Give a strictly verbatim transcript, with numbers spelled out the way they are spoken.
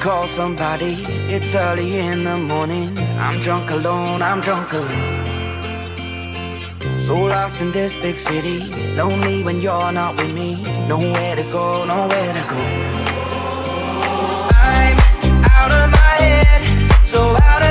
call somebody, it's early in the morning. I'm drunk alone, I'm drunk alone. So lost in this big city, lonely when you're not with me. Nowhere to go, nowhere to go. I'm out of my head, so out of